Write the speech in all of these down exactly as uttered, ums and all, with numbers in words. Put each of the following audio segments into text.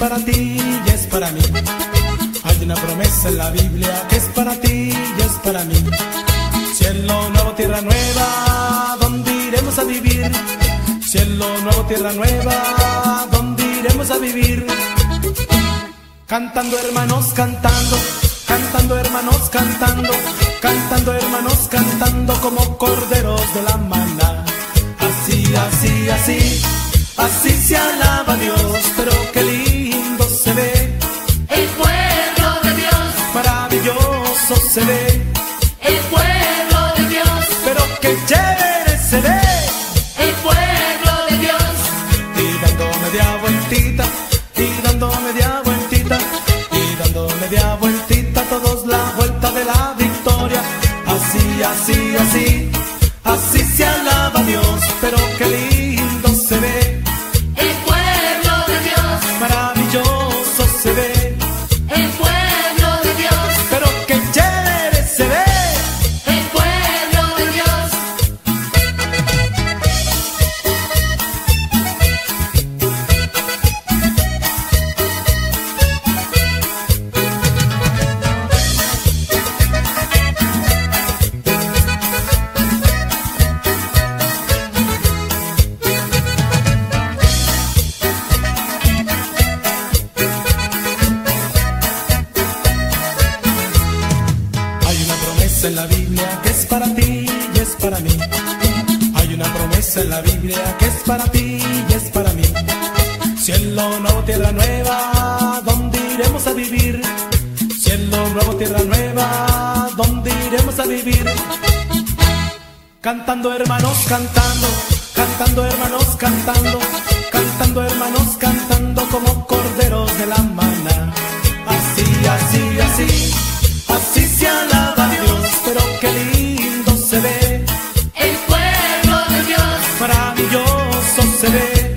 para ti y es para mí. Hay una promesa en la Biblia que es para ti y es para mí. Cielo nuevo, tierra nueva, ¿dónde iremos a vivir? Cielo nuevo, tierra nueva, ¿dónde iremos a vivir? Cantando hermanos, cantando, cantando hermanos, cantando, cantando hermanos, cantando como corderos de la maná. Así, así, así, así se alaba a Dios, pero qué lindo se ve el pueblo de Dios, maravilloso se ve el pueblo de Dios, pero qué chévere se ve el pueblo de Dios, y dando media vueltita, y dando media vueltita, y dando media vueltita, todos la vuelta de la victoria. Así, así, así, así se alaba a Dios, pero qué lindo se ve. En la Biblia que es para ti y es para mí. Hay una promesa en la Biblia que es para ti y es para mí. Cielo nuevo, tierra nueva, ¿dónde iremos a vivir? Cielo nuevo, tierra nueva, ¿dónde iremos a vivir? Cantando hermanos, cantando, cantando hermanos, cantando, cantando hermanos, cantando como corderos de la maná. Así, así, así, así se alaba a Dios, pero qué lindo se ve el pueblo de Dios, maravilloso se ve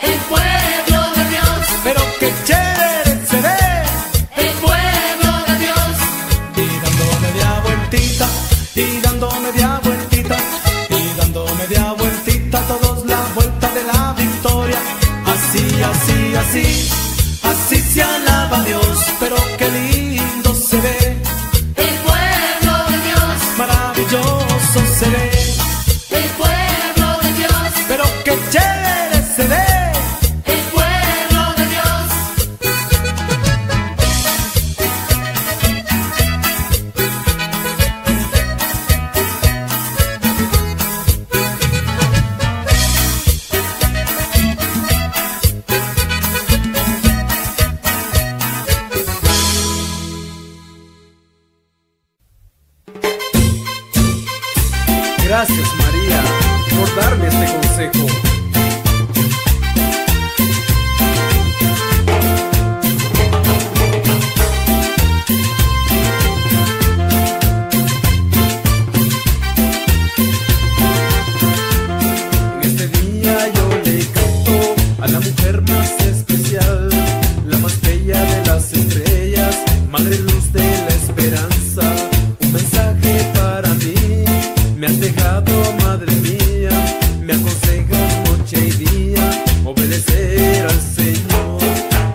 el pueblo de Dios, pero qué chévere se ve el pueblo de Dios, y dando media vueltita, y dando media vueltita, y dando media vueltita, todos la vuelta de la victoria. Así, así, así, así se alaba a Dios, pero qué lindo se ve. Gracias María por darme este consejo. En este día yo le canto a la mujer más especial, la más bella de las estrellas, madre luz de la esperanza. Un mensaje para mí me has dejado, madre mía, me aconsejas noche y día, obedecer al Señor.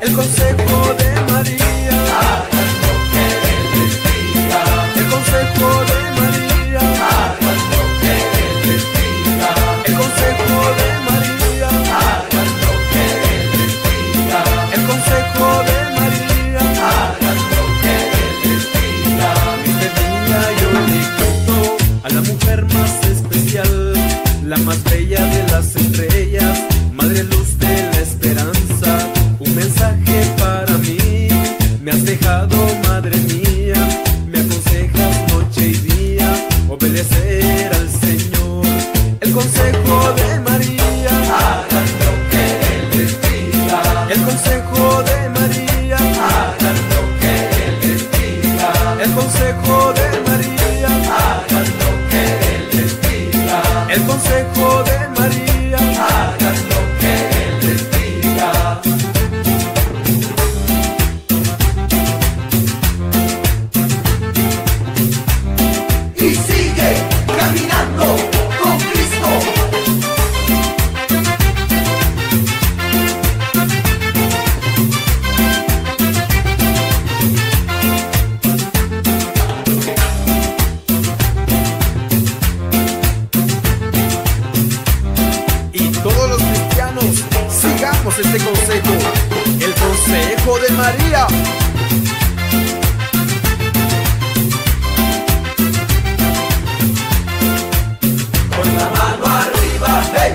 El consejo de María, hagas lo que Él les diga. El consejo de María, hagas lo que Él les diga. El consejo de María, hagas lo que Él les diga. El consejo de María, hagas lo que Él les diga. Este día yo le canto a la mujer más especial, la más bella de las estrellas, madre luz de la esperanza. Un mensaje para mí me has dejado, madre mía, me aconsejas noche y día, obedecer al Señor. El consejo de María, hagan lo que Él les diga. El consejo de María, hagan lo que Él les diga. El consejo de María, hagan lo que Él les diga. El consejo de María, hagan lo que Él les diga. Y sigue caminando con Cristo. de María. Con la mano arriba, hey,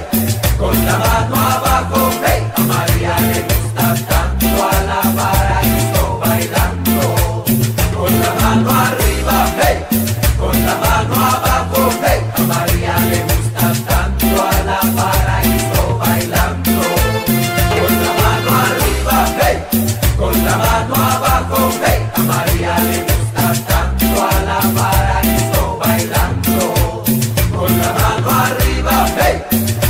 con la mano abajo, hey, a María le gusta tanto alabar a Cristo bailando. Con la mano arriba, hey, con la mano abajo, hey, a María le gusta tanto alabar a Cristo bailando. Con la mano arriba, hey, con la mano abajo, hey, a María le gusta tanto alabar a Cristo bailando. Con la mano arriba, hey,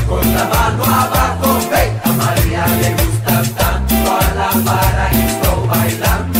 con la mano abajo, hey, a María le gusta tanto alabar a Cristo bailando.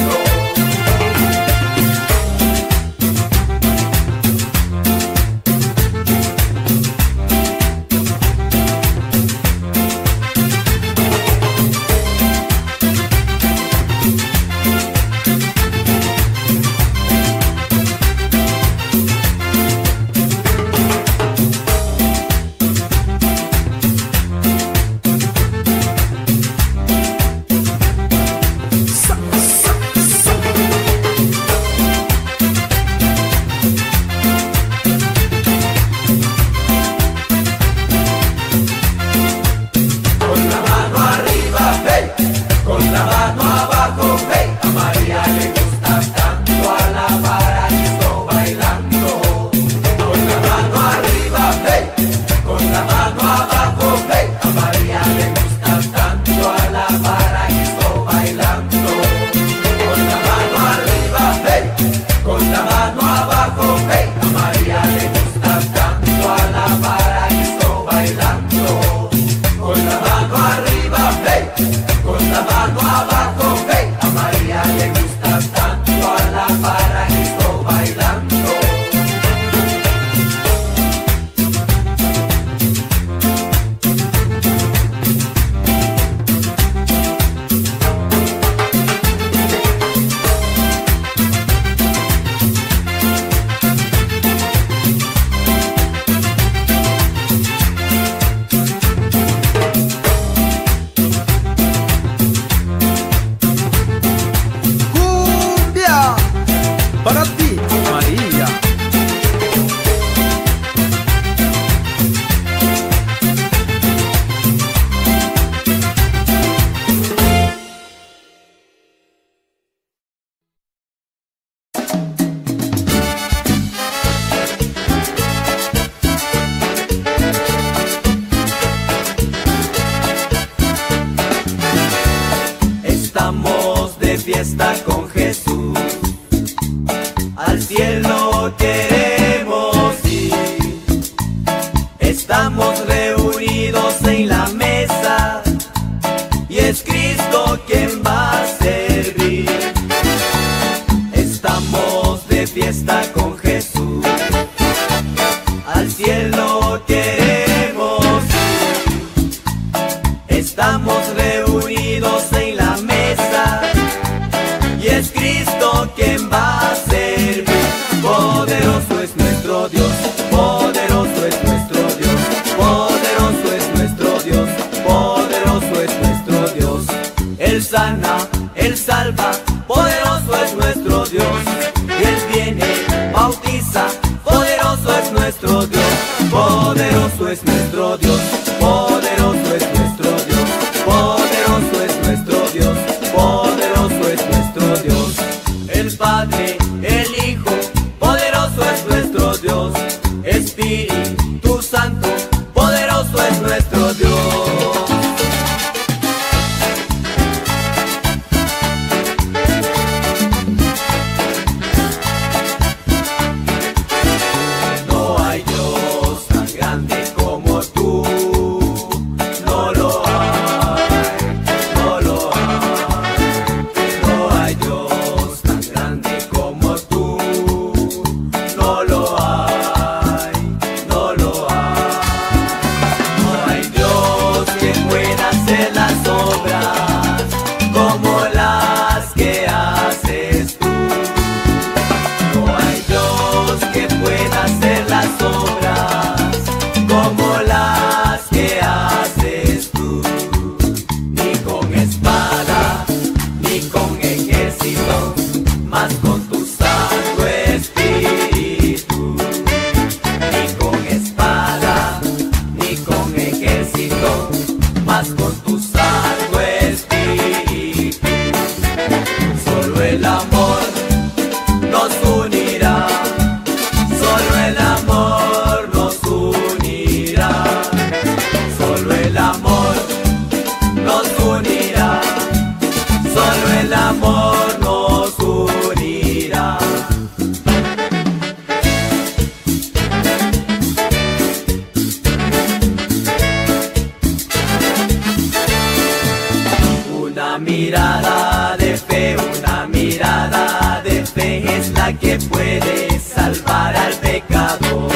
mirada que puede salvar al pecador,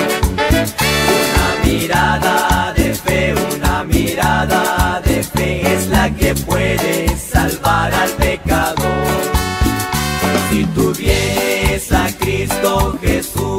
una mirada de fe, una mirada de fe es la que puede salvar al pecador. Si tuvieras a Cristo Jesús,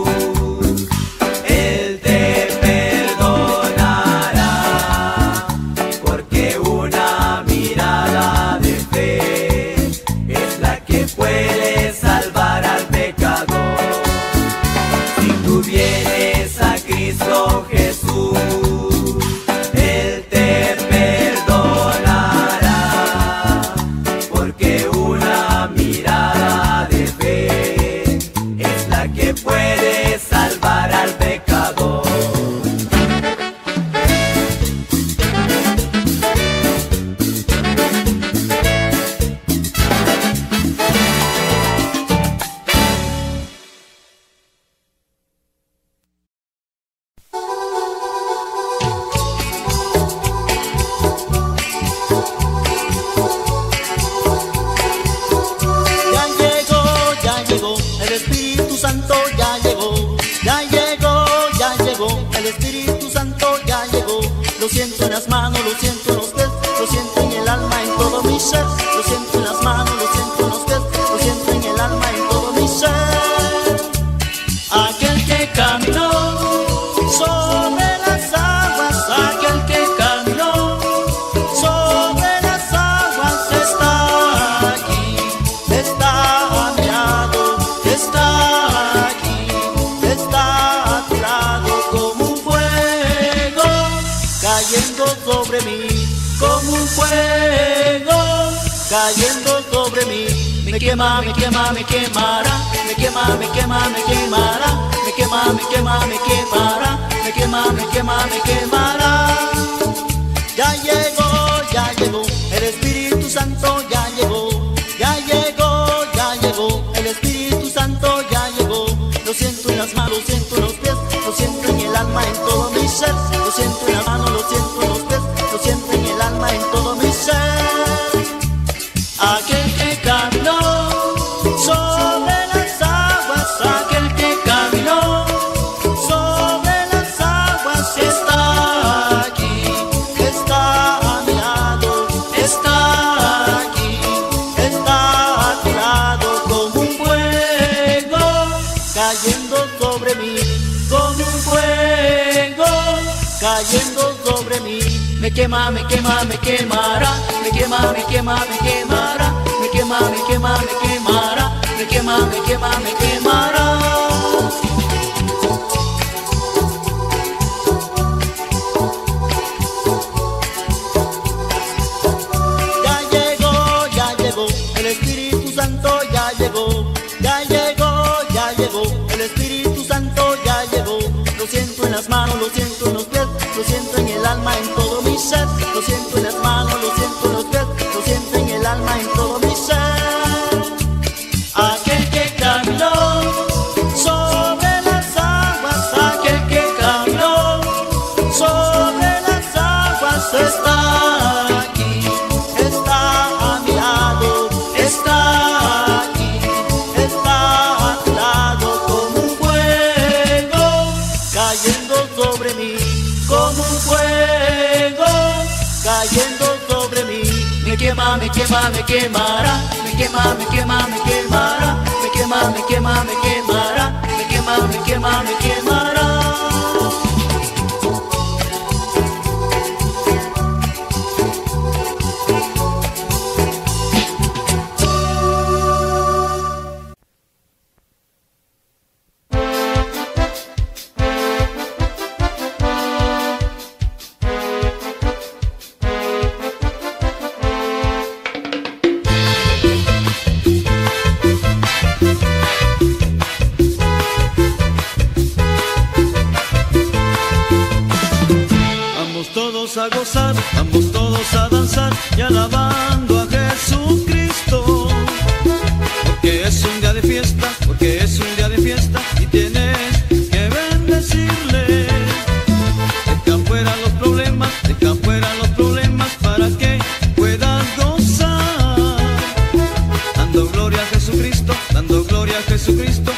dando gloria a Jesucristo, dando gloria a Jesucristo.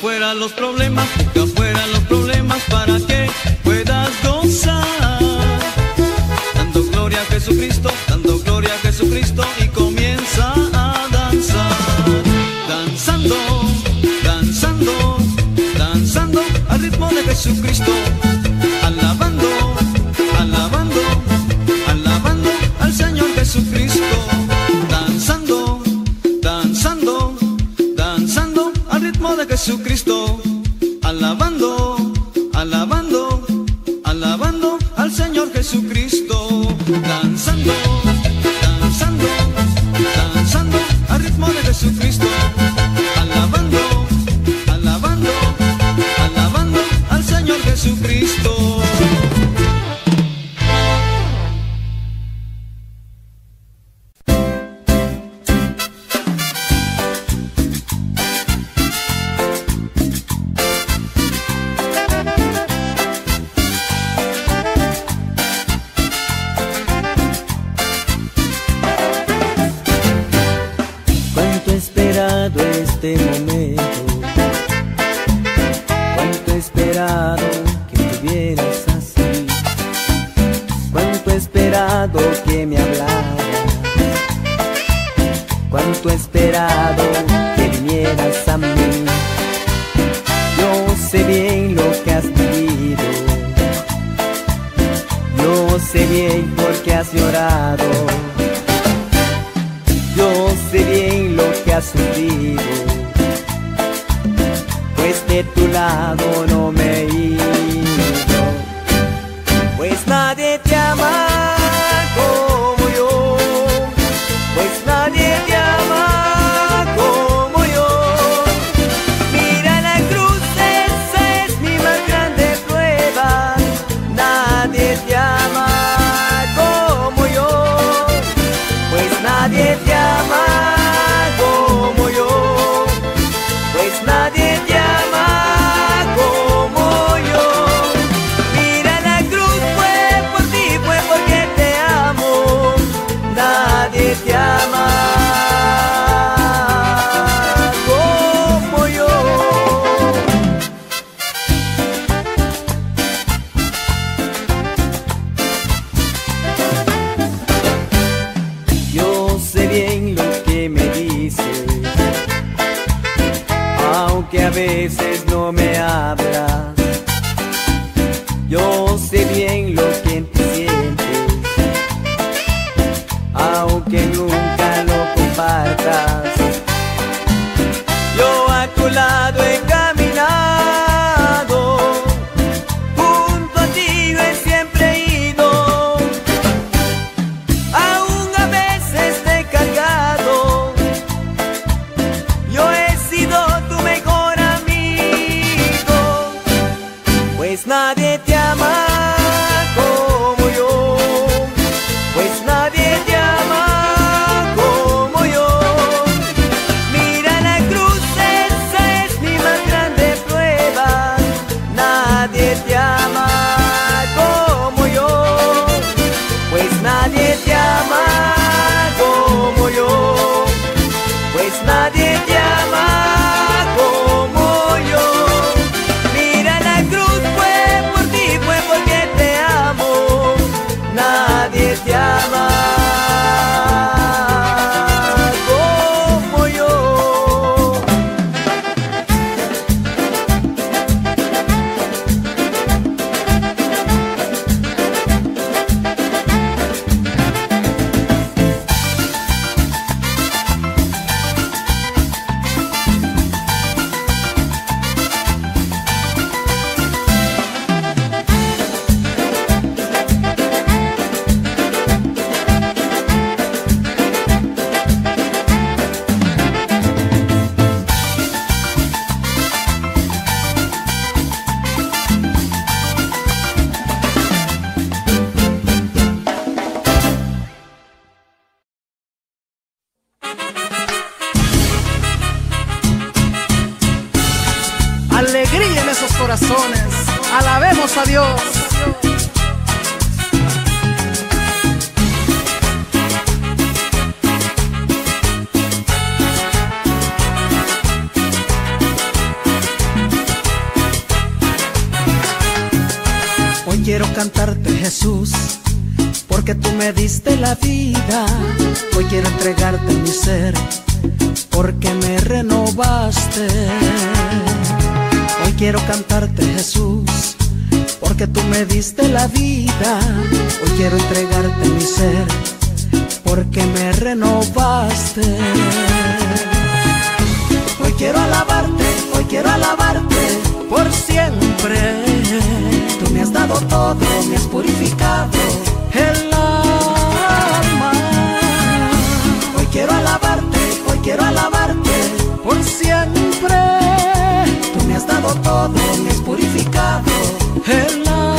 fuera los problemas, nunca fuera los problemas, para que puedas gozar. Dando gloria a Jesucristo, dando gloria a Jesucristo, y comienza a danzar. Danzando, danzando, danzando al ritmo de Jesucristo. Alabando, alabando, alabando al Señor Jesucristo. Danzando, danzando, danzando al ritmo de Jesucristo. Alabando, alabando, alabando al Señor Jesucristo. Danzando, danzando, danzando al ritmo de Jesucristo. Alabando, alabando, alabando al Señor Jesucristo. Este momento, cuánto he esperado que me vieras así, cuánto he esperado que me hablaras, cuánto he esperado que vinieras a mí. Yo sé bien lo que has vivido, yo sé bien por qué has llorado, yo sé bien lo que has sufrido, pues de tu lado no me he ido. Pues nadie te ama como yo, pues nadie te ama como yo. Mira, la cruz, esa es mi más grande prueba. Nadie te ama como yo, pues nadie te ama. A veces no me hablas, yo sé bien lo que en ti sientes, aunque nunca lo compartas. Yo a tu lado he caminado, junto a ti yo he siempre ido, aún a veces te he cargado, yo he sido tu mejor. Pues nadie te ama como yo, pues nadie te ama como yo. Mira, la cruz, esa es mi más grande prueba. Nadie te ama como yo, pues nadie te ama como yo, pues nadie te ama como yo. Nadie te ama como yo. Alegría en esos corazones, alabemos a Dios. cantarte, Jesús, porque tú me diste la vida. Hoy quiero entregarte mi ser, porque me renovaste. Hoy quiero cantarte, Jesús, porque tú me diste la vida. Hoy quiero entregarte mi ser, porque me renovaste. Hoy quiero alabarte, hoy quiero alabarte por siempre. Tú me has dado todo, me has purificado el alma. Hoy quiero alabarte, hoy quiero alabarte por siempre. Tú me has dado todo, me has purificado el alma.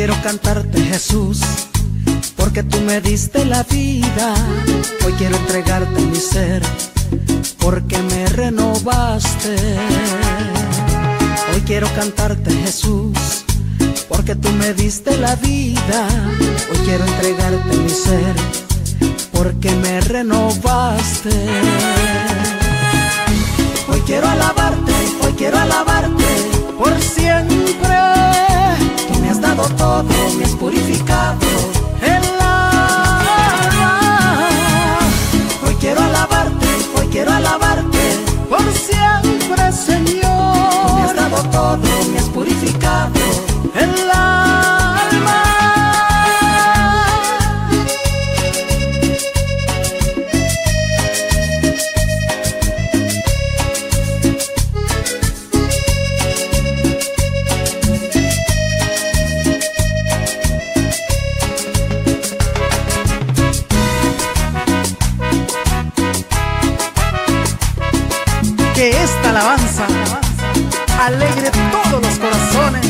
Quiero cantarte, Jesús, porque tú me diste la vida. Hoy quiero entregarte mi ser, porque me renovaste. Hoy quiero cantarte, Jesús, porque tú me diste la vida. Hoy quiero entregarte mi ser, porque me renovaste. Hoy quiero alabarte, hoy quiero alabarte por siempre. Todo me has purificado el alma. Hoy quiero alabarte, hoy quiero alabarte por siempre, Señor. Me has dado todo, me has purificado el alma. Que esta alabanza alegre todos los corazones.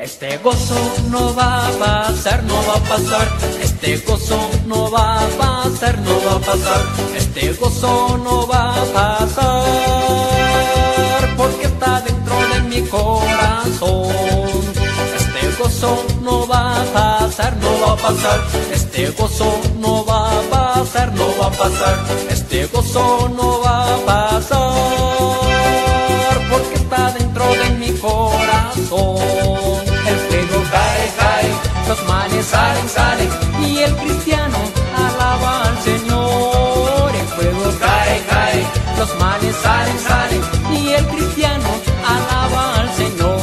Este gozo no va a pasar, no va a pasar. Este gozo no va a pasar, porque está dentro de mi corazón. Este gozo no va a pasar, no va a pasar. Este gozo no va a pasar, no va a pasar. Este gozo no va a pasar, porque está dentro de mi corazón. El fuego cae, cae, los males salen, salen, y el cristiano alaba al Señor. El fuego cae, cae, los males salen, salen, y el cristiano alaba al Señor.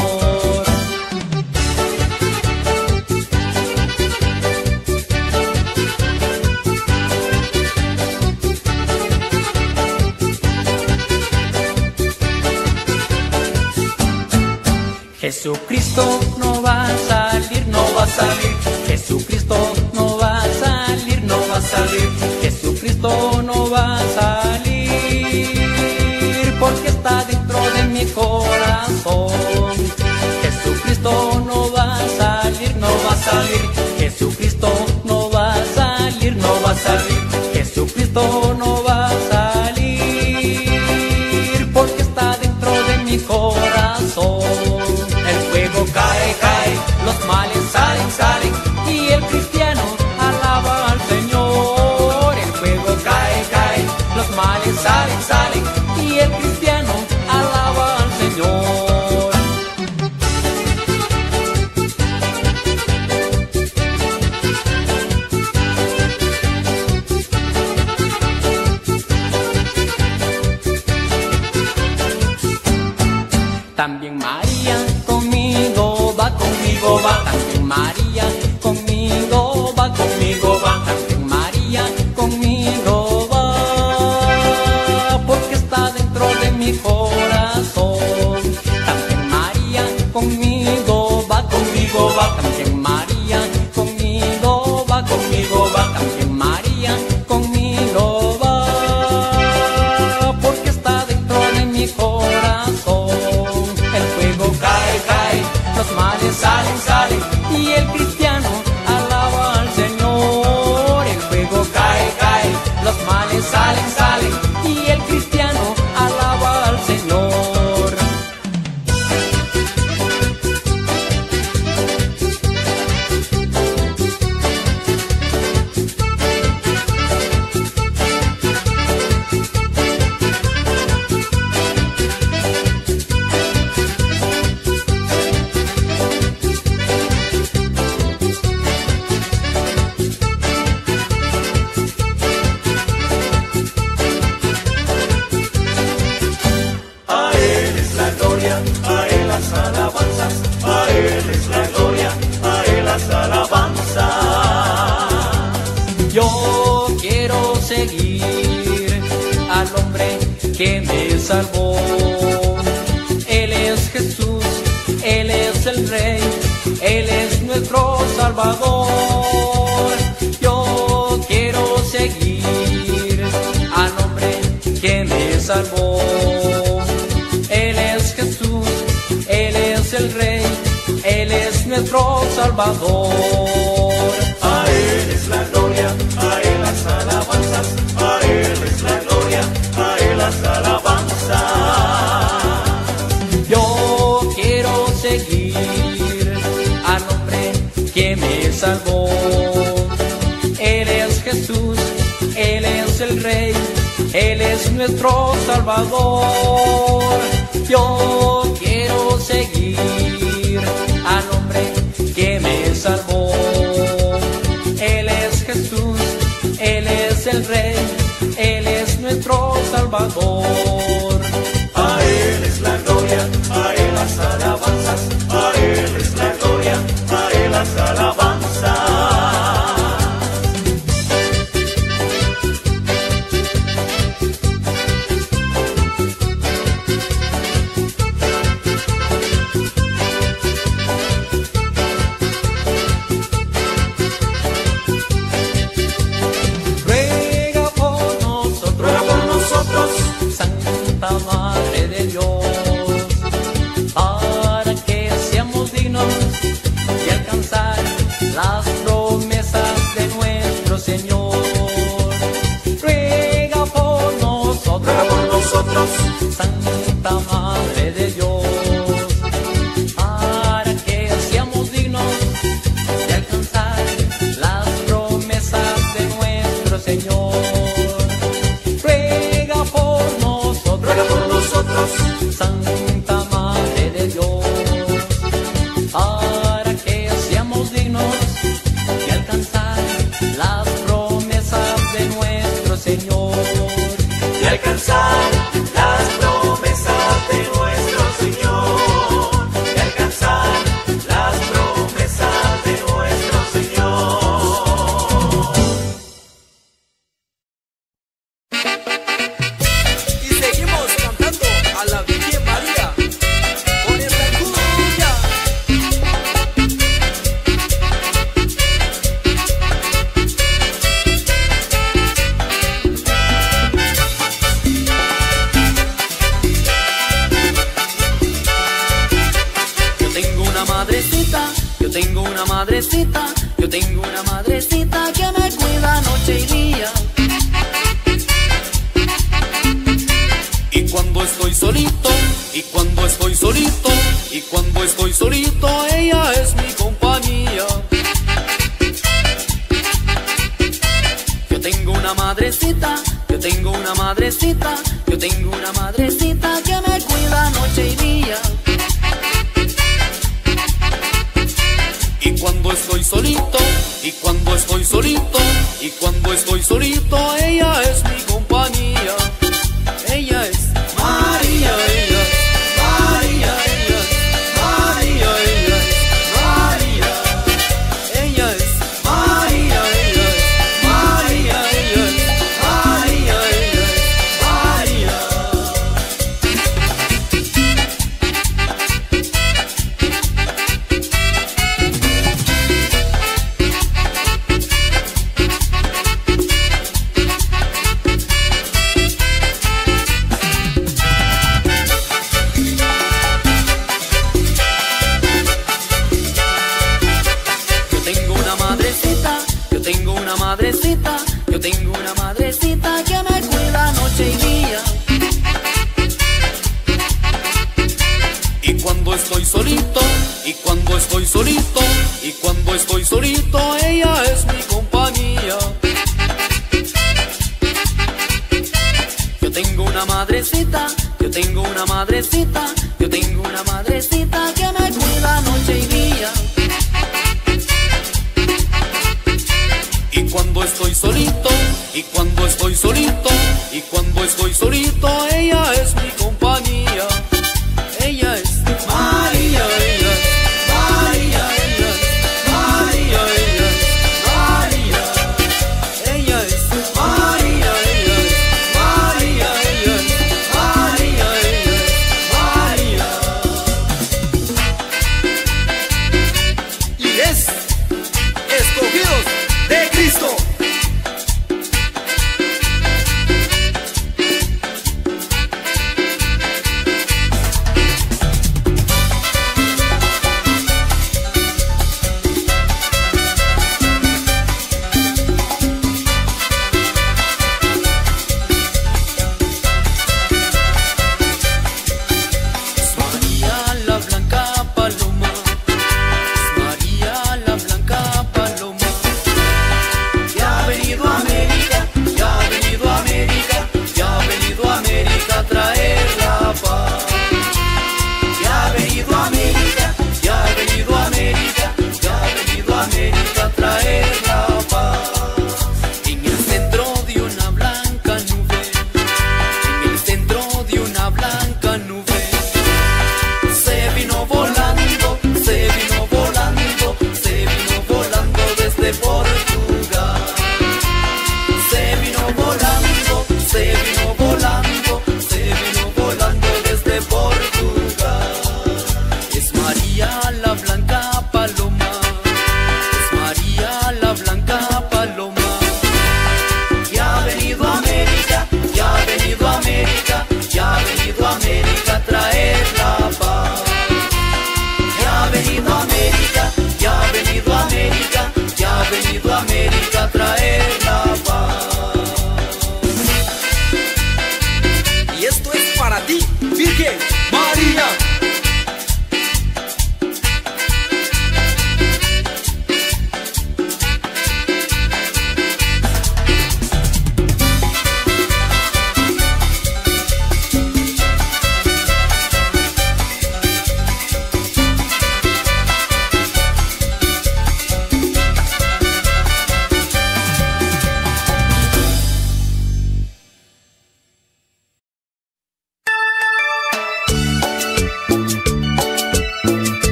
Jesucristo no va a salir, no va a salir, Jesucristo no va a salir, no va a salir, Jesucristo no va a salir, porque está dentro de mi corazón. Jesucristo no va a salir, no va a salir, Jesucristo no va a salir, no va a salir, Jesucristo no va a salir, porque está dentro de mi corazón. que me salvó. Él es Jesús, Él es el Rey, Él es nuestro Salvador. Yo quiero seguir al hombre que me salvó. Él es Jesús, Él es el Rey, Él es nuestro Salvador. A Él es la gloria, a Él las alabanzas, a Él es la gloria, a Él las alabanzas. Yo quiero seguir al hombre que me salvó. Él es Jesús, Él es el Rey, Él es nuestro Salvador. Yo quiero seguir al hombre que me salvó. Él es Jesús, Él es el Rey, Él es nuestro Salvador. A Él es la gloria, a Él las alabanzas, a Él es la gloria, a Él las alabanzas. Santa Madre de Dios, para que seamos dignos de alcanzar las promesas de nuestro Señor. Ruega por nosotros, ruega por nosotros, Santa Madre de Dios, para que seamos dignos de alcanzar las promesas de nuestro Señor. De alcanzar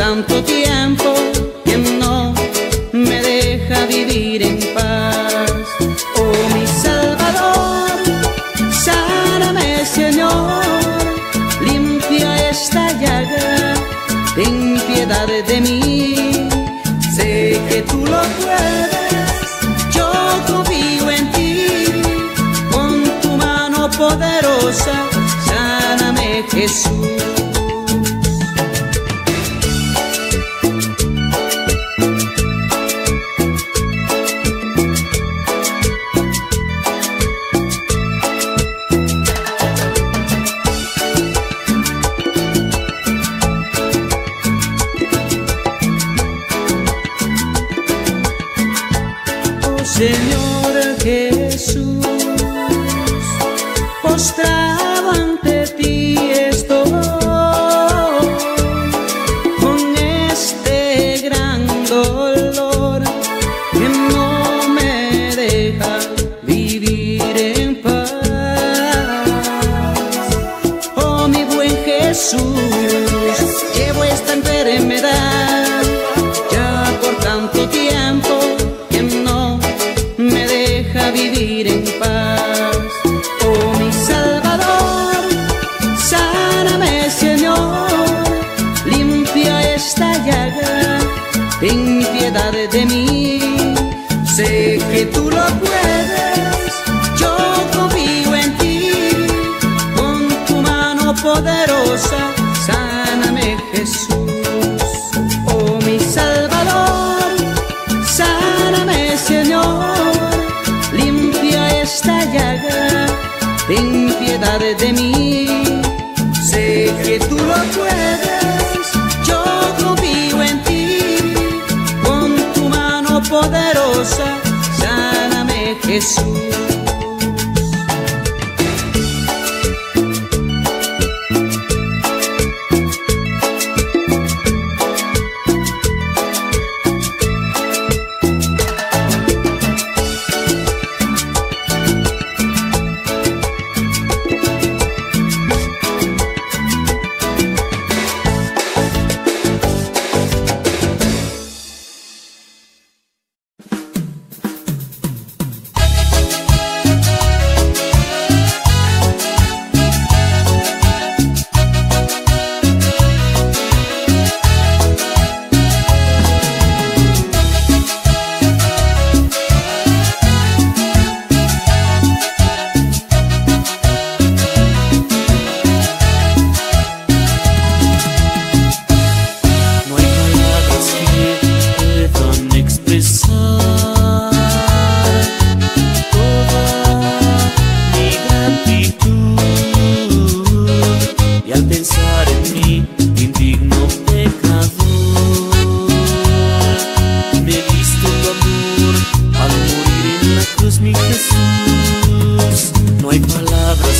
Tanto tiempo que no me deja vivir en paz. Oh, mi Salvador, sáname, Señor, limpia esta llaga, ten piedad de mí. Sé que tú lo puedes, yo confío en ti, con tu mano poderosa, sáname, Jesús. Señor Jesús, postrado ante ti estoy, con este gran dolor que no me deja vivir en paz. Oh, mi buen Jesús, llevo esta enfermedad ya por tanto tiempo que no me deja vivir en paz. Oh, mi Salvador, sáname, Señor, limpia esta llaga, ten piedad de mí. Sé que tú lo puedes, yo confío en ti, con tu mano poderosa, sáname, Jesús. Oh, mi Salvador, sáname, Señor, esta llaga, ten piedad de mí. Sé que tú lo puedes, yo confío en ti, con tu mano poderosa, sáname, Jesús. Alabanza.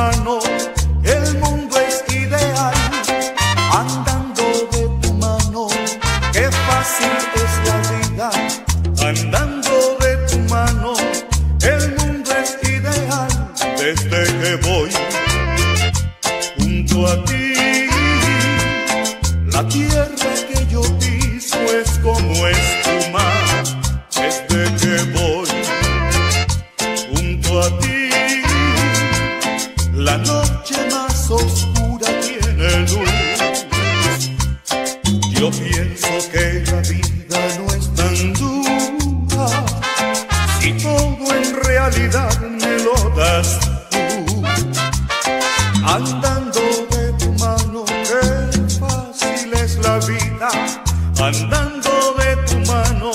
mano, el mundo es ideal. Andando de tu mano, qué fácil es la vida. Andando de tu mano, el mundo es ideal. Desde que voy junto a ti, la tierra que yo piso es como espuma. Desde que voy junto a ti, la noche más oscura tiene luz. Yo pienso que la vida no es tan dura si todo en realidad me lo das tú. Andando de tu mano, qué fácil es la vida. Andando de tu mano,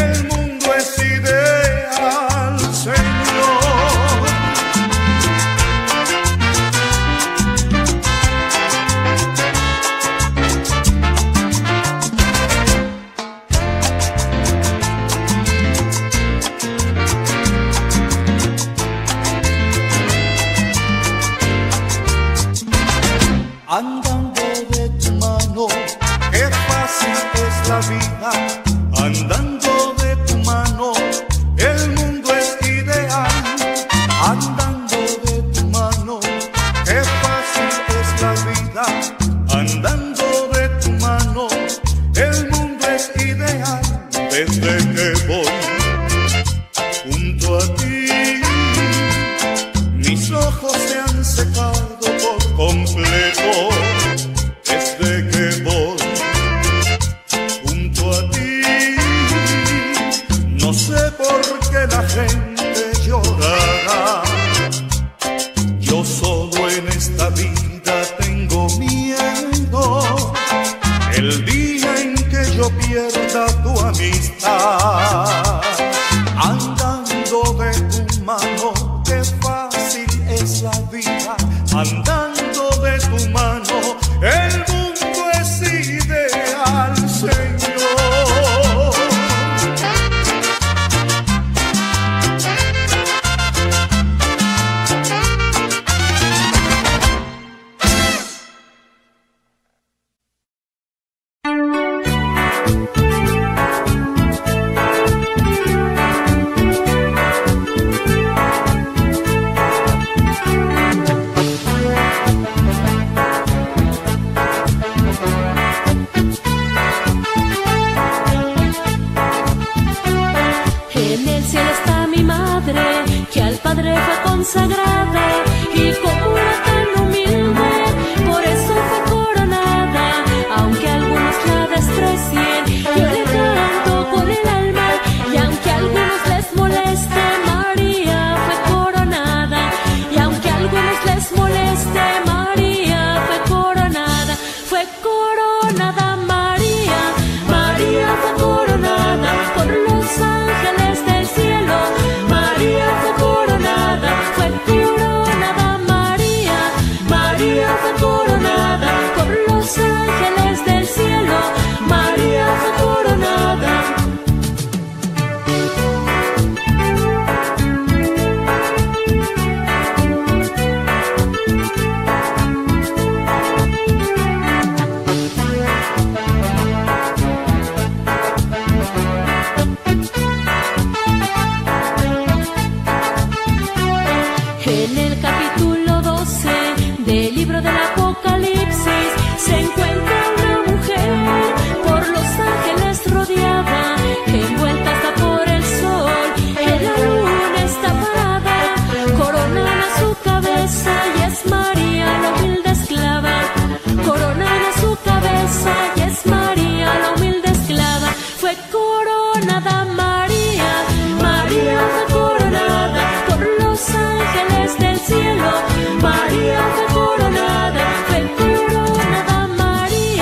el mundo es ideal, Señor. Andando de tu mano, qué fácil es la vida. Andando de tu mano, el mundo es ideal. Andando de tu mano, qué fácil es la vida. Andando de tu mano, el mundo es ideal. Desde que voy junto a ti, mis ojos se han secado por completo. Desde que voy junto a ti, no sé por qué la gente llorará. Yo solo en esta vida tengo miedo el día en que yo pierda tu amistad. Andando de tu mano, qué fácil es la vida. Andando de tu mano, el mundo es ideal, Señor. Sagrada y como era tan humilde, por eso fue coronada. Aunque algunos la desprecien, yo le canto con el alma, y aunque algunos les moleste, María fue coronada. Y aunque algunos les moleste, María fue coronada. Fue coronada María, María fue coronada por los ángeles del cielo. María fue coronada, fue coronada María, María fue coronada por los ángeles del cielo, María fue coronada. En el capítulo doce del libro del Apocalipsis se encuentra una mujer por los ángeles rodeada, envuelta hasta por el sol, en la luna está parada, coronada su cabeza y es María la humilde esclava, coronada su cabeza y es María la humilde esclava, fue coronada María, María fue coronada por los ángeles del cielo, María fue coronada, fue coronada María,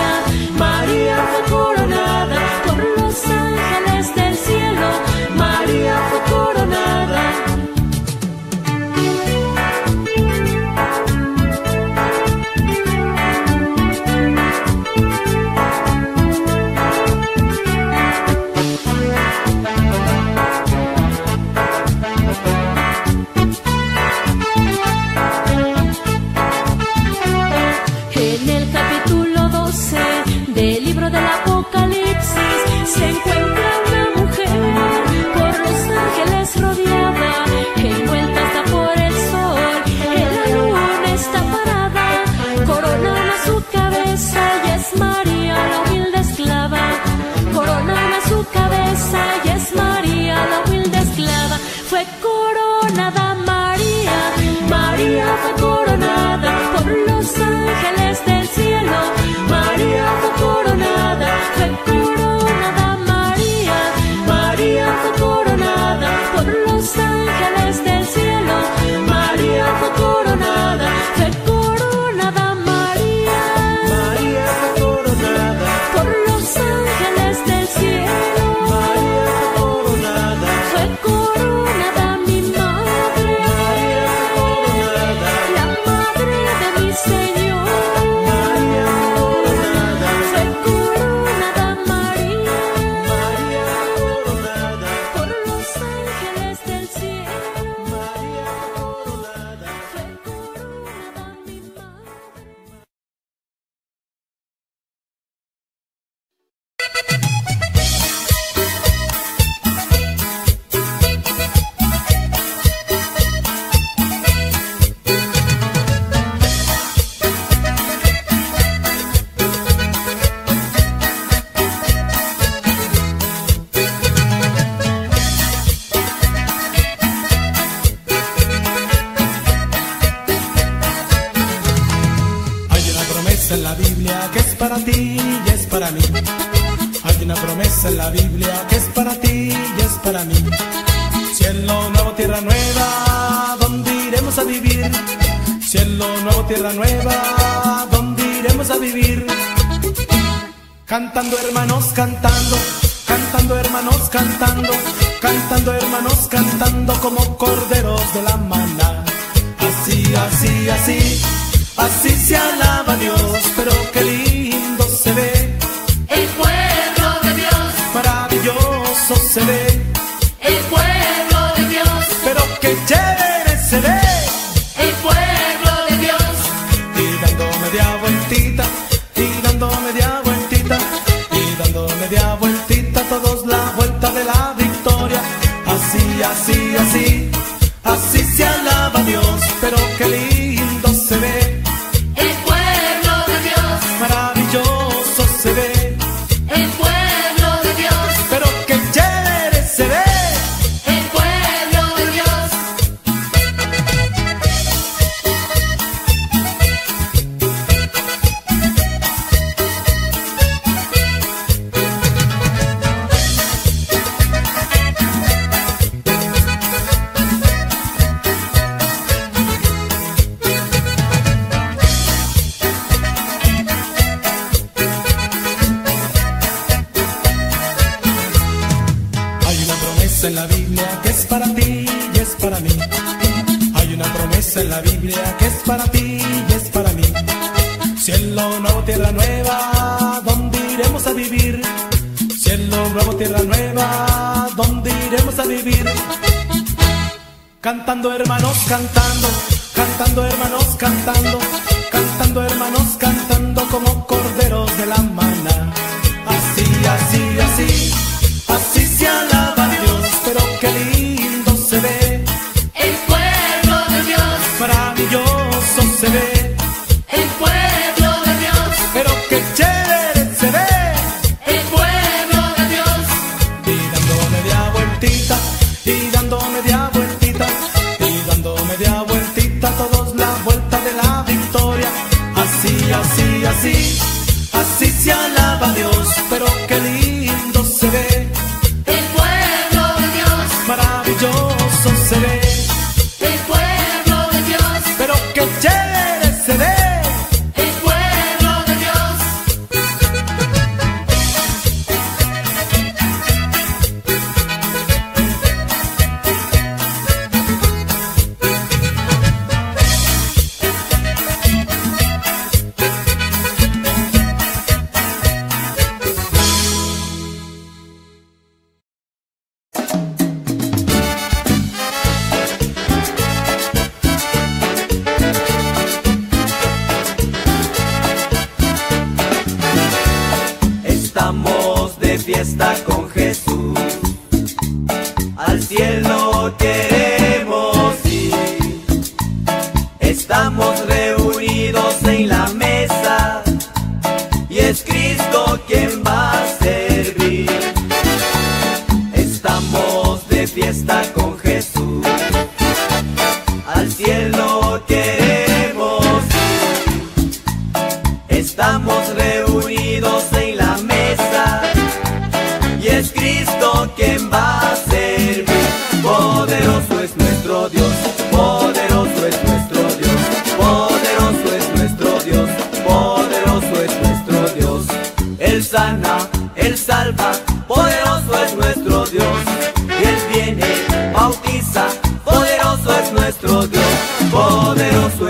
Poderoso es nuestro Dios, poderoso es nuestro Dios.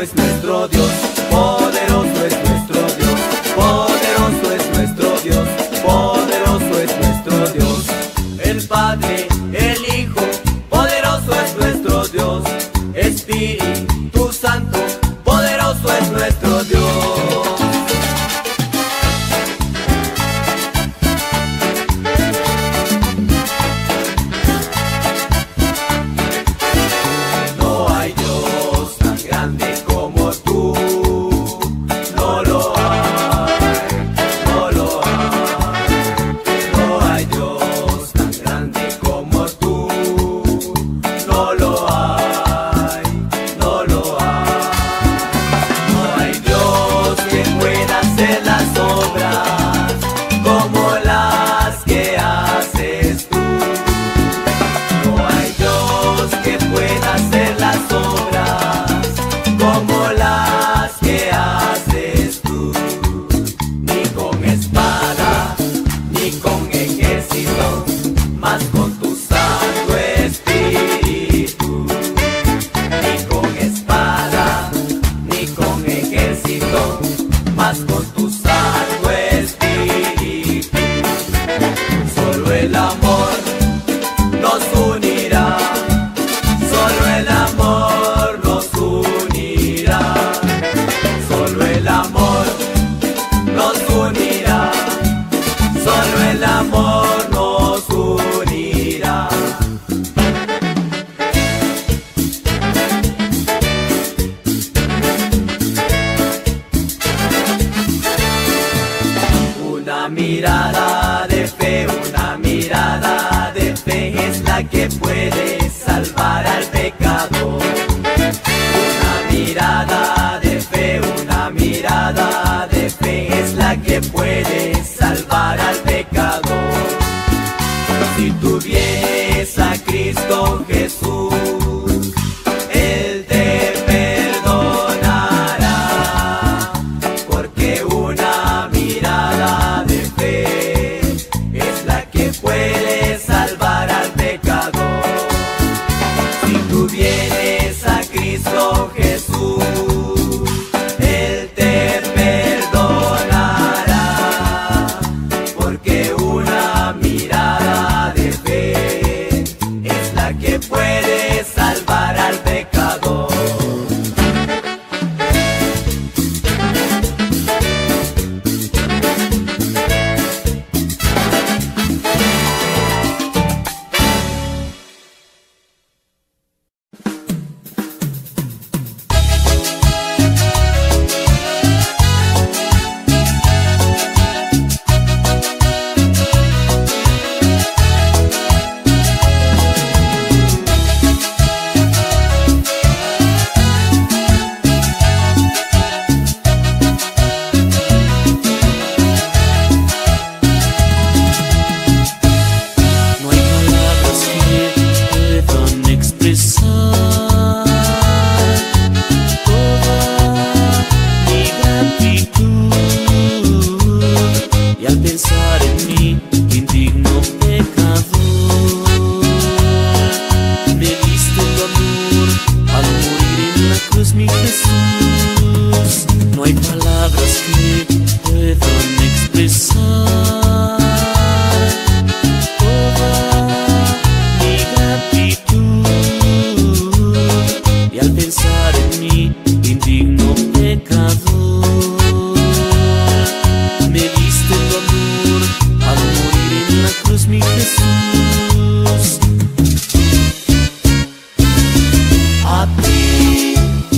es nuestro Dios, poderoso es nuestro Dios, poderoso es nuestro Dios, poderoso es nuestro Dios. El Padre, el Hijo, poderoso es nuestro Dios, Espíritu Santo, poderoso es nuestro Dios.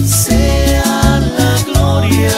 Sea la gloria.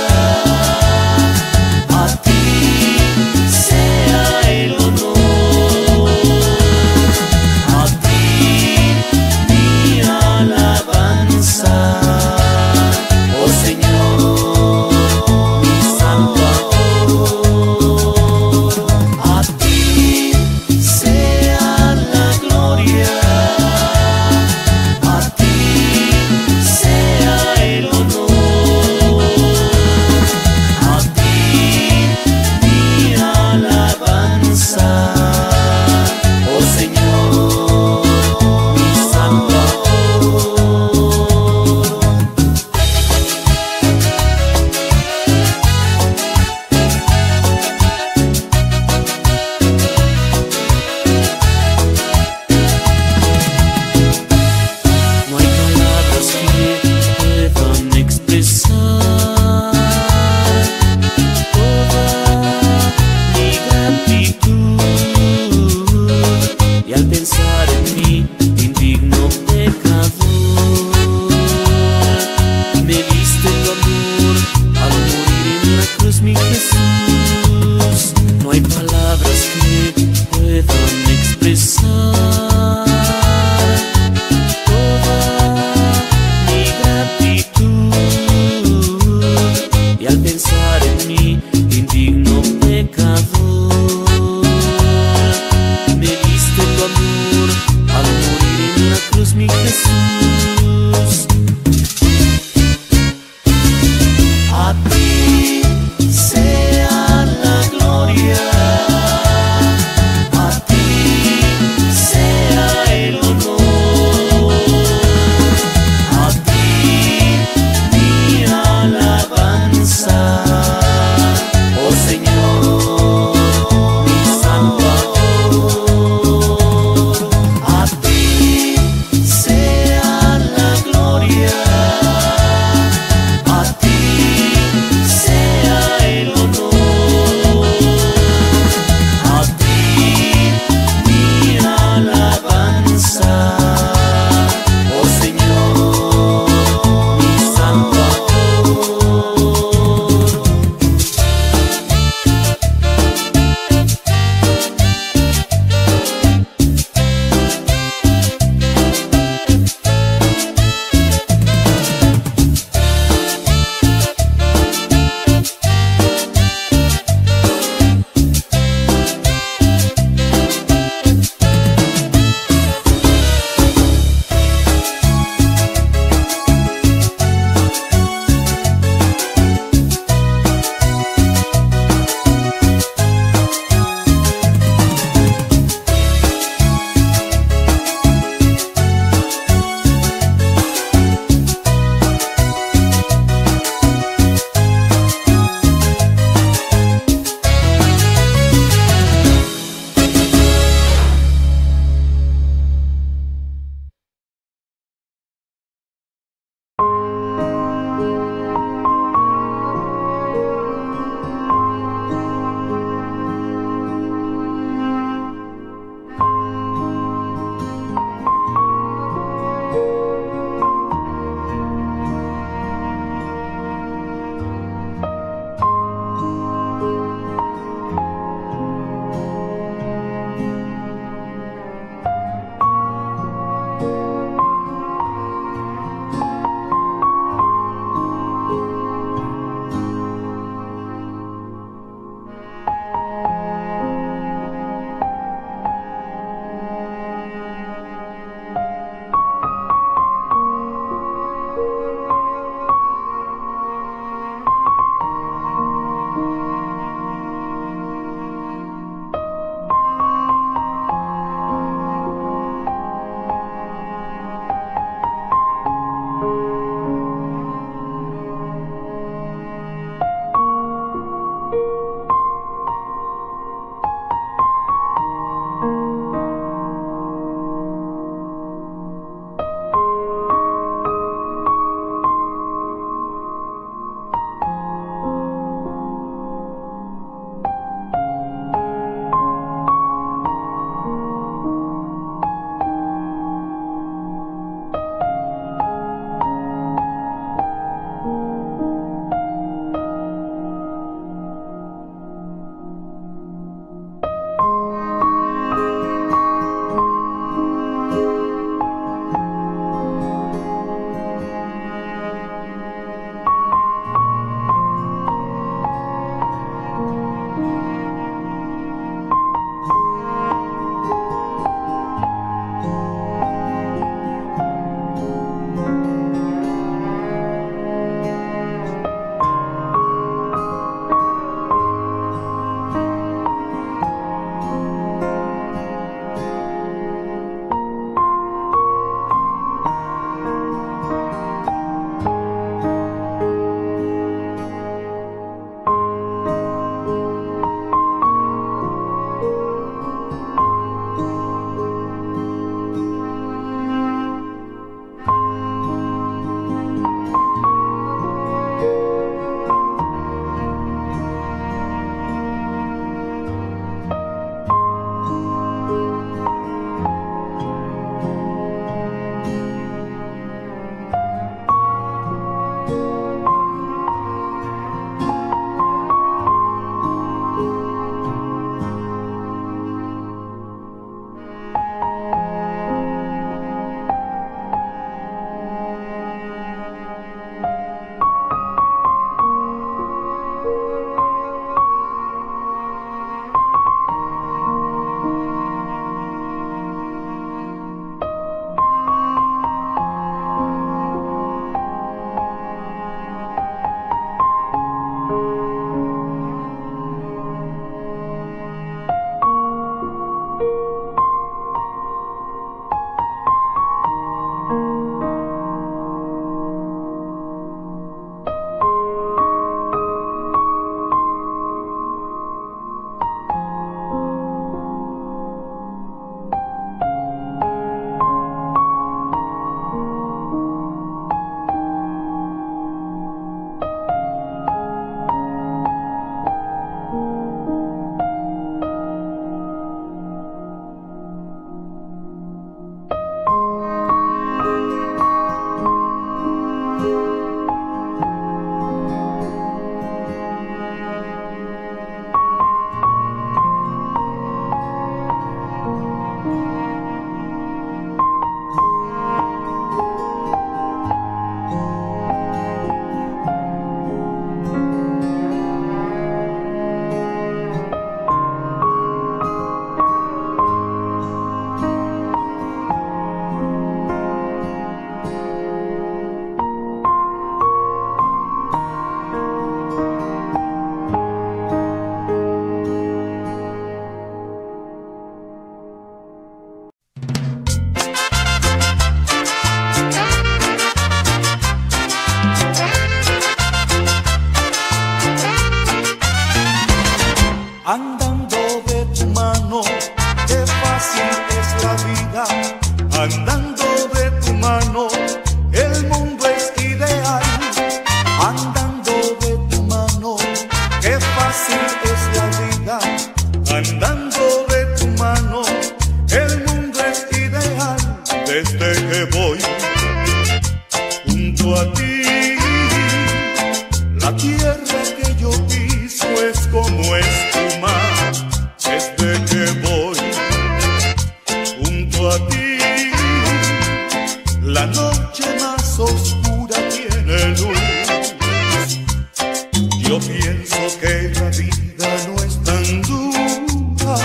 Yo pienso que la vida no es tan dura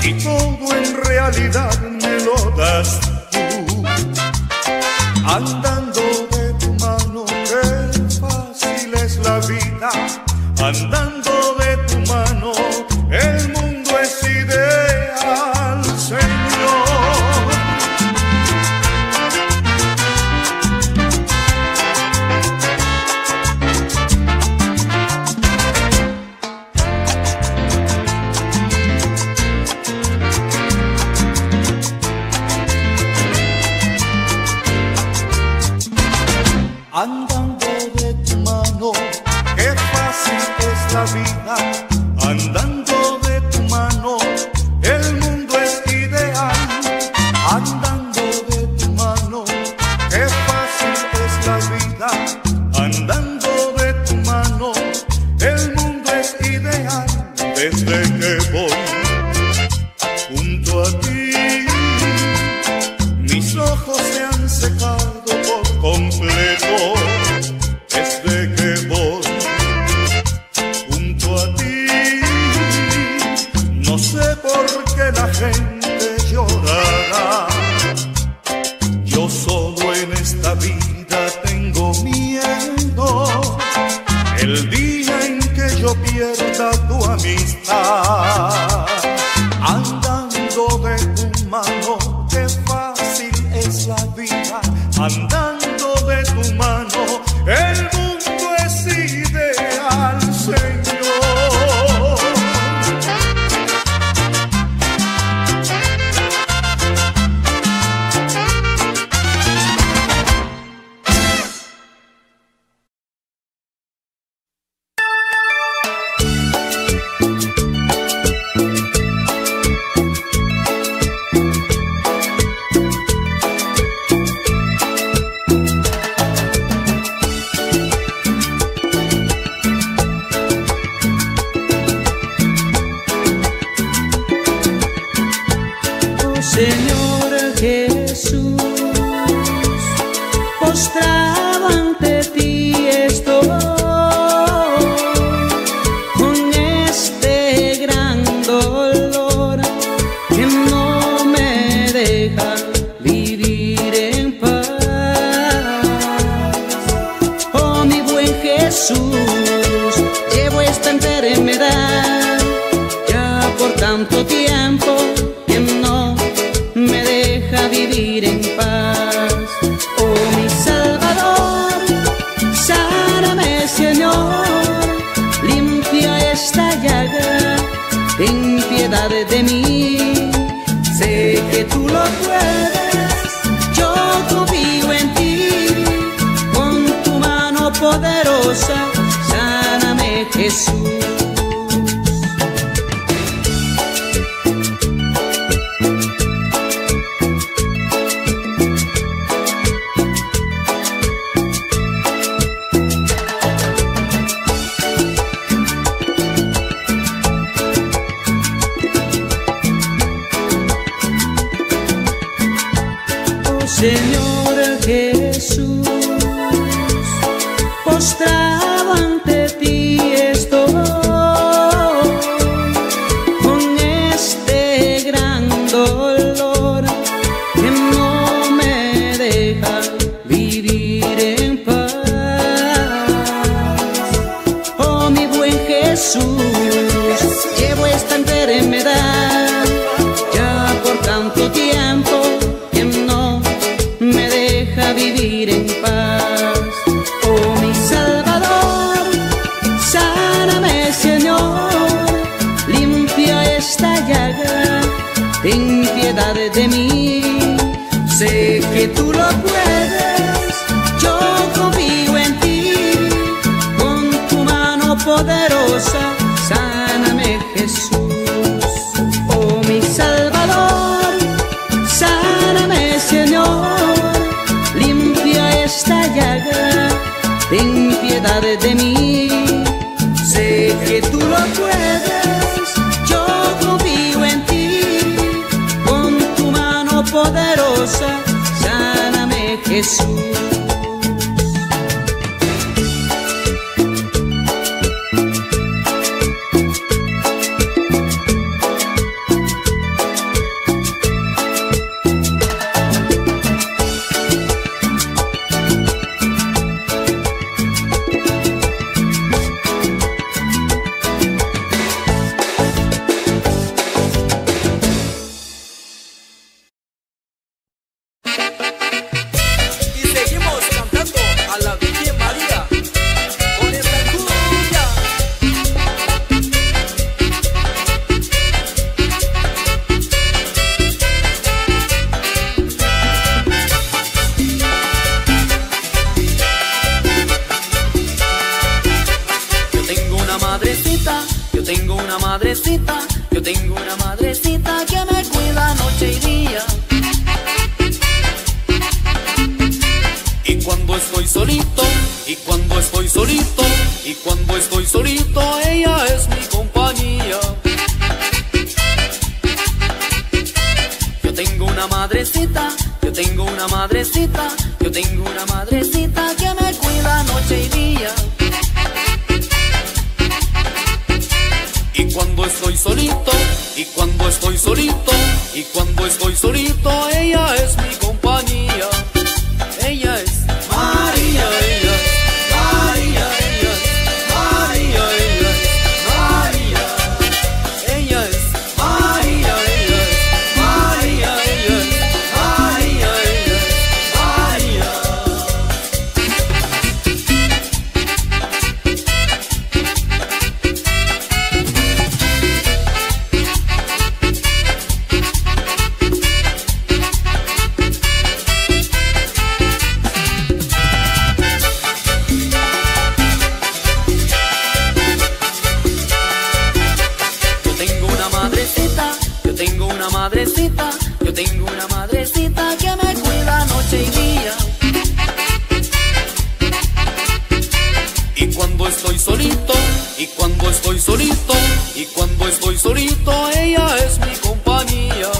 si todo en realidad me lo das tú. Andando de tu mano, qué fácil es la vida. Andando de tu mano, el mundo es ideal, Señor. Andando de tu mano, qué fácil es la vida. Andando de tu mano, el mundo es ideal. Andando de tu mano, qué fácil es la vida. Andando de tu mano, el mundo es ideal. Desde que voy junto a ti, mis ojos se han secado por completo. Desde que voy junto a ti, no sé por qué la gente llorará. Yo solo en esta vida tengo miedo el día en que yo pierda tu amistad. Andando de tu mano, qué fácil es la vida. Andando de tu mano, el mundo es ideal, Señor. Jesús. una madrecita, yo tengo una madrecita, yo tengo una madrecita que me cuida noche y día. Y cuando estoy solito, y cuando estoy solito, y cuando estoy solito, ella es mi compañía. Yo tengo una madrecita, yo tengo una madrecita, yo tengo una madrecita que me cuida noche y día. Y cuando estoy solito, y cuando estoy solito, y cuando estoy solito, ella es mi compañía. Ella es María, ella es María, ella es María, ella es María. Ella es María, ella es María, ella es María, ella madrecita, yo tengo una madrecita que me cuida noche y día. Y cuando estoy solito, y cuando estoy solito, y cuando estoy solito, ella es mi compañía.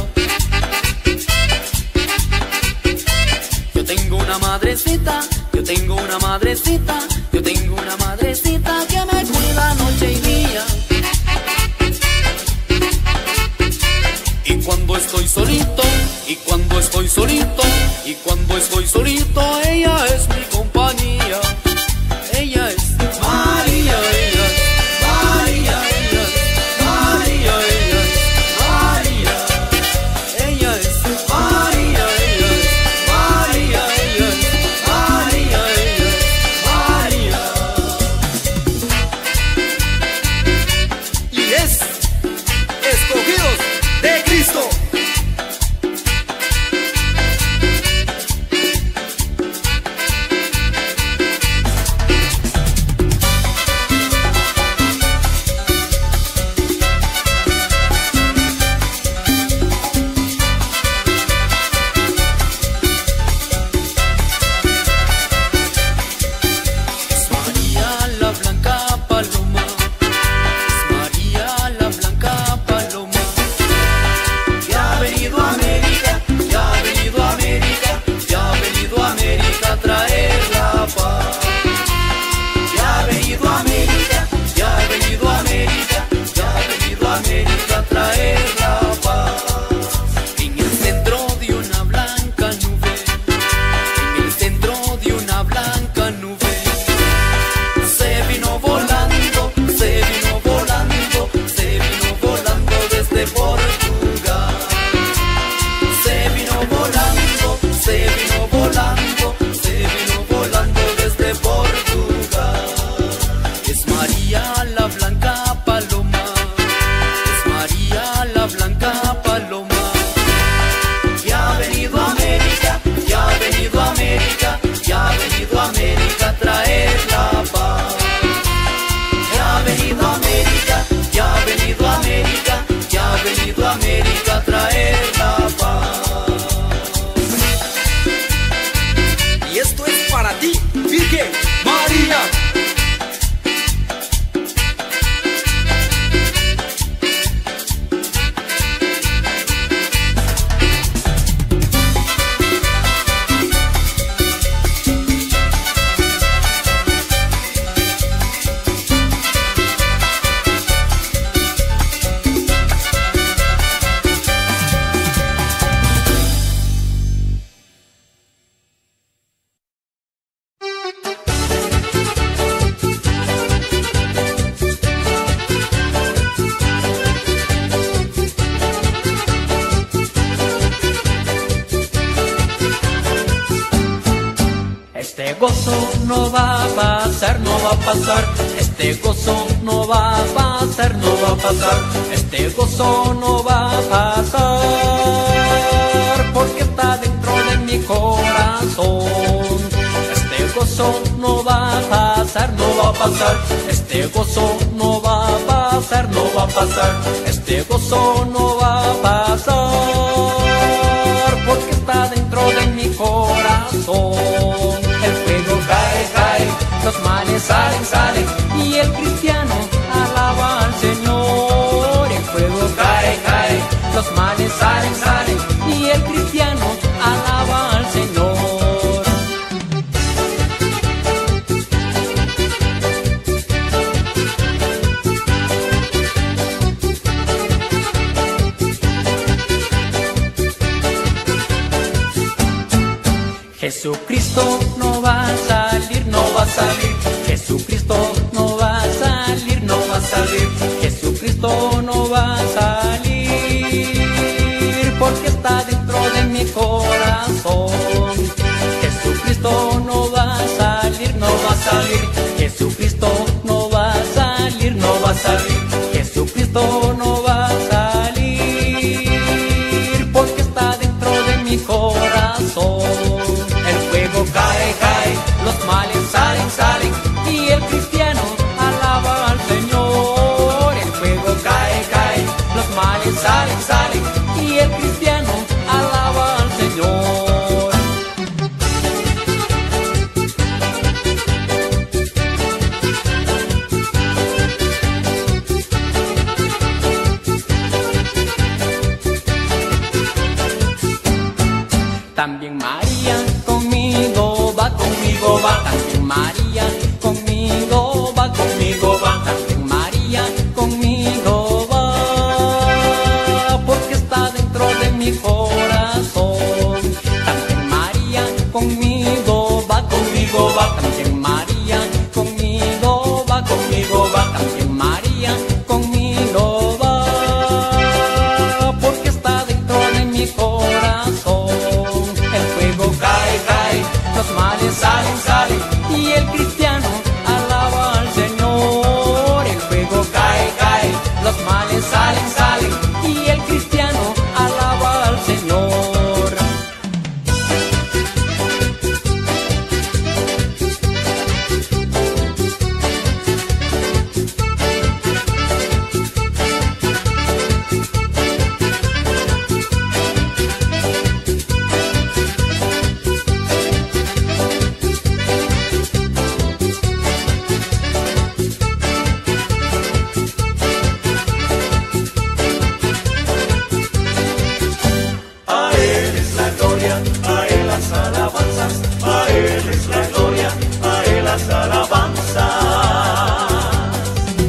Yo tengo una madrecita, yo tengo una madrecita, yo tengo una madrecita que me cuida noche y día. Cuando estoy solito, y cuando estoy solito, y cuando estoy solito, ella es mi compañía. Ella es María, ella es María, ella es María, ella es María. Ella es María, ella es María, ella es María, ella es María. Y es escogidos de Cristo. No va a pasar, no va a pasar. va a pasar, este gozo no va a pasar, no va a pasar, este gozo no va a pasar, porque está dentro de mi corazón. El fuego cae, cae, los males salen, salen, y el cristiano alaba al Señor. El fuego cae, cae, los males salen, salen, y el cristiano alaba al Señor. Jesucristo no va a salir, no va a salir, Jesucristo no va a salir, no va a salir, Jesucristo no va a salir, porque está dentro de mi corazón. Jesucristo no va a salir, no va a salir, Jesucristo no va a salir, no va a salir, Jesucristo no va a salir, porque está dentro de mi corazón. Cae, cae, los males salen, salen, y el cristiano alaba al Señor. El fuego cae, cae, los males salen, salen, y el cristiano alaba al Señor. También María conmigo conmigo va, también María conmigo va, conmigo va, también María conmigo va, porque está dentro de mi corazón. También María conmigo va, conmigo va, también María conmigo va, conmigo va, también María conmigo va, porque está dentro de mi corazón. El fuego cae, cae, los males salen, salen, y el cristiano alaba al Señor. El fuego cae, cae, los males salen, salen, y el cristiano alaba al Señor.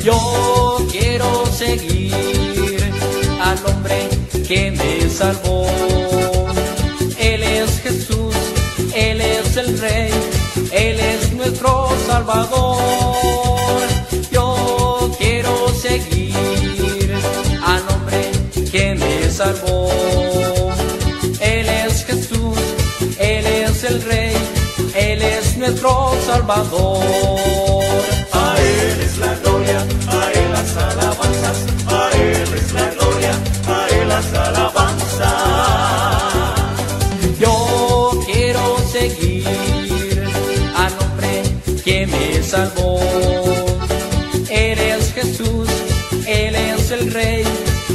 Yo quiero seguir al hombre que me salvó. Él es Jesús, Él es el Rey, Él es nuestro Salvador. Yo quiero seguir al hombre que me salvó. Él es Jesús, Él es el Rey, Él es nuestro Salvador. A Él es la gloria, a Él las alabanzas, a Él es la gloria, a Él las alabanzas. Yo quiero seguir al hombre que me salvó. Él es Jesús, Él es el Rey,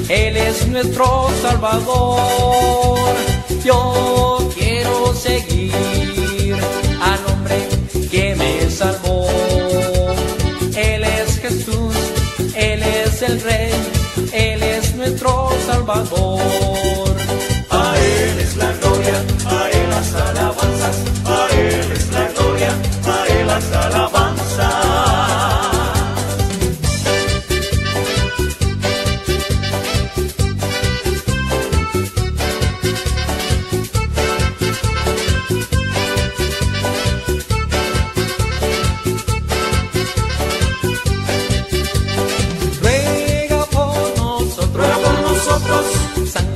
Él es nuestro Salvador. Yo quiero seguir al hombre que me salvó. El Rey, Él es nuestro Salvador. A Él es la gloria, a Él las alabanzas, a Él es la gloria, a Él las alabanzas. San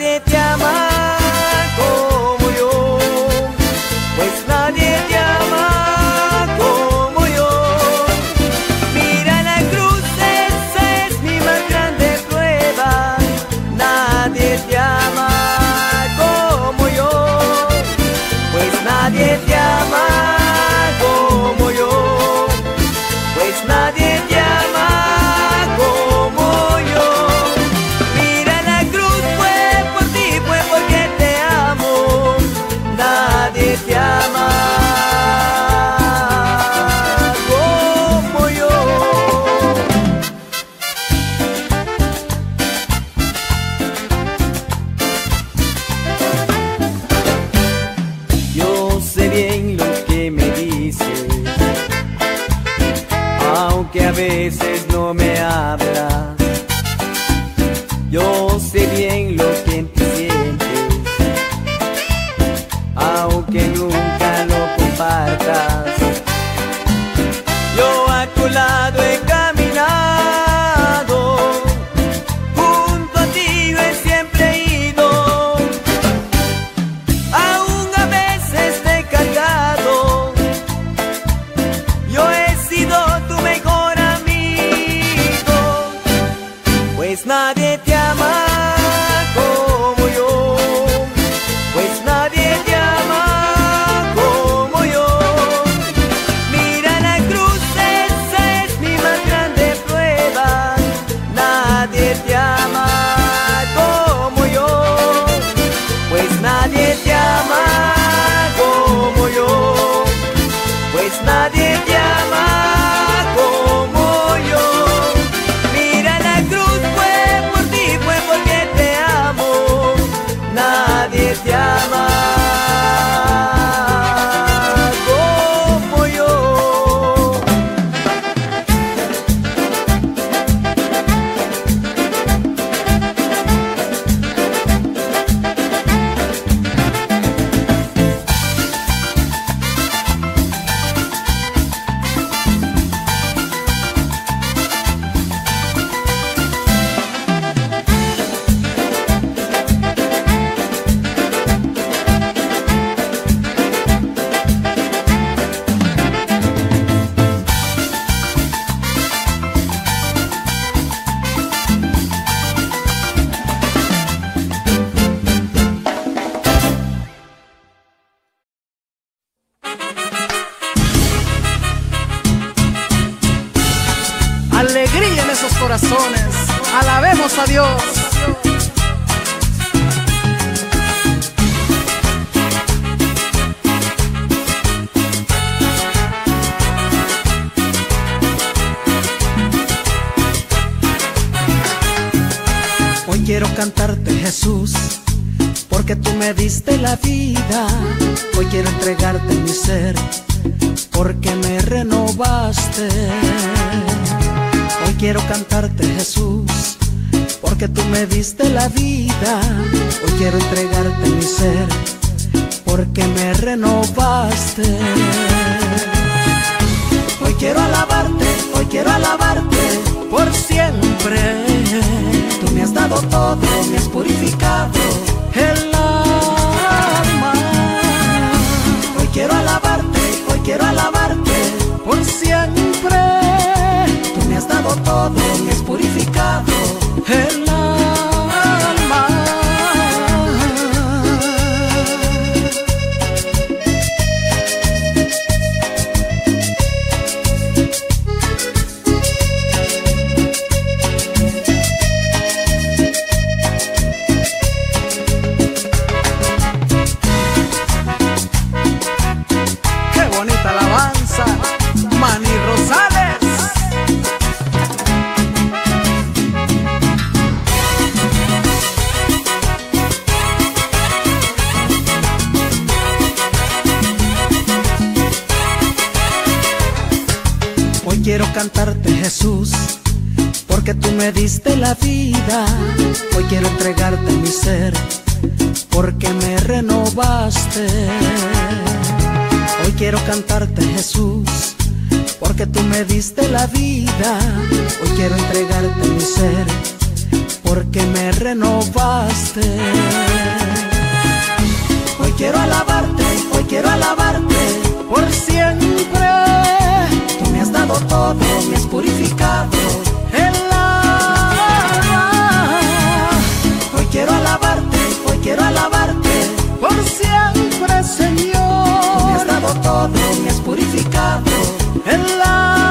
Nadie te ama como que te ama como yo. Yo sé bien lo que me dices, aunque a veces no me hablas. Yo sé bien lo que en ti sientes, aunque nunca lo compartas. Yo a tu lado he caminado, junto a ti yo he siempre ido. Aún a veces te he cargado, yo he sido tu mejor amigo. Pues nadie te ama como yo, pues nadie te ama como yo. Mira la cruz, esa es mi más grande prueba. Nadie te ama como yo, pues nadie te ama como yo, pues nadie te ama. Alegría en esos corazones, alabemos a Dios. Hoy quiero cantarte, Jesús, porque tú me diste la vida. Hoy quiero entregarte mi ser, porque me renovaste. Hoy quiero cantarte, Jesús, porque tú me diste la vida. Hoy quiero entregarte mi ser, porque me renovaste. Hoy quiero alabarte, hoy quiero alabarte por siempre. Tú me has dado todo, me has purificado el alma. Hoy quiero alabarte, hoy quiero alabarte por siempre. Me has dado todo, me has purificado el alma. ¡Qué bonita alabanza! Mani Rosales. Quiero cantarte, Jesús, porque tú me diste la vida. Hoy quiero entregarte mi ser, porque me renovaste. Hoy quiero cantarte, Jesús, porque tú me diste la vida. Hoy quiero entregarte mi ser, porque me renovaste. Hoy quiero alabarte, hoy quiero alabarte por siempre. Me has dado todo, me has purificado el alma. Hoy quiero alabarte, hoy quiero alabarte por siempre, Señor. Me has dado todo, me has purificado el alma.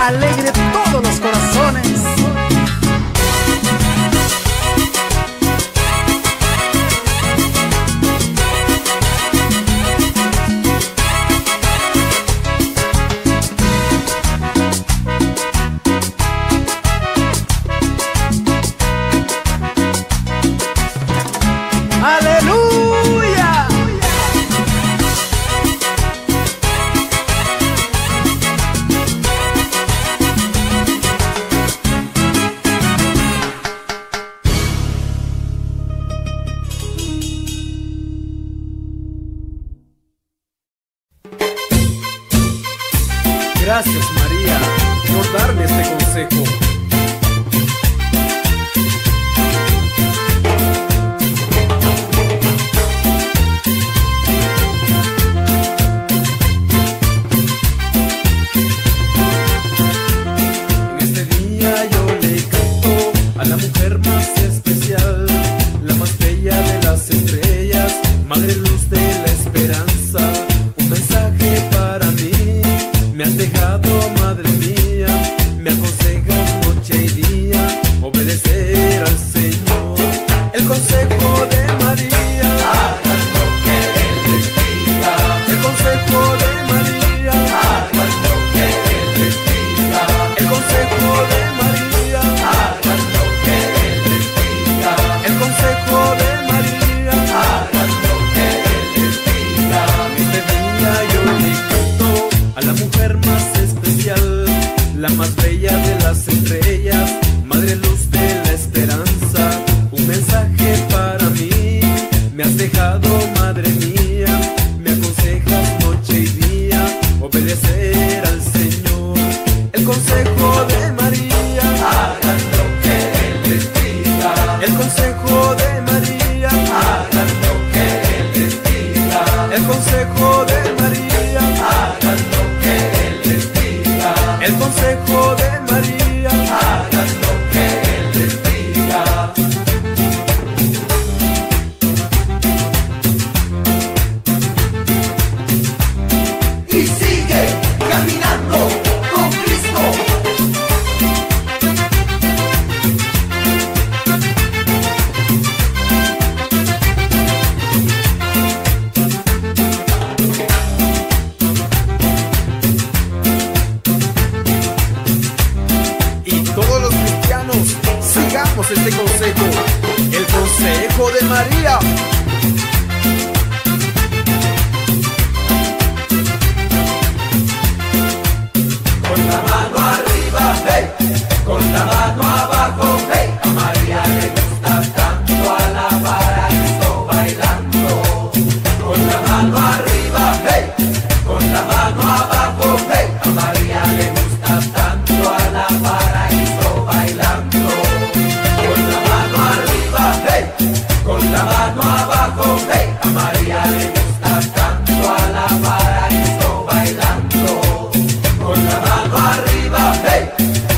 alegre todos los corazones. Gracias, María, por darme este consejo. En este día yo le canto a la mujer más especial, la más bella de las estrellas, madre luz de la esperanza. Un mensaje para mí me has dejado, madre mía, me aconsejas noche y día, obedecer al Señor. El consejo de María, hagas lo que Él les diga. El consejo de María, hagas lo que Él les diga. El consejo de María, hagas lo que Él les diga. El consejo de María, hagas lo que Él les diga. Este día yo le canto a la mujer más especial, la más bella de las estrellas, madre luz de la esperanza. Un mensaje para mí me has dejado, madre mía, me aconsejas noche y día, obedecer al Señor. El consejo de María, hagan lo que Él les diga. El consejo de María, hagan lo que Él les diga. El consejo de María, hagan lo que Él les diga. El consejo de María, hagas lo que Él les diga. Y sigue caminando con Cristo. Sigamos este consejo, el consejo de María. Con la mano arriba, hey, con la mano abajo, hey, a María le gusta tanto alabar a Cristo bailando. Con la mano arriba, hey, con la mano abajo, hey, a María le gusta tanto alabar a Cristo bailando. Con la mano abajo, hey, a María le gusta tanto alabar a Cristo bailando. Con la mano arriba, hey.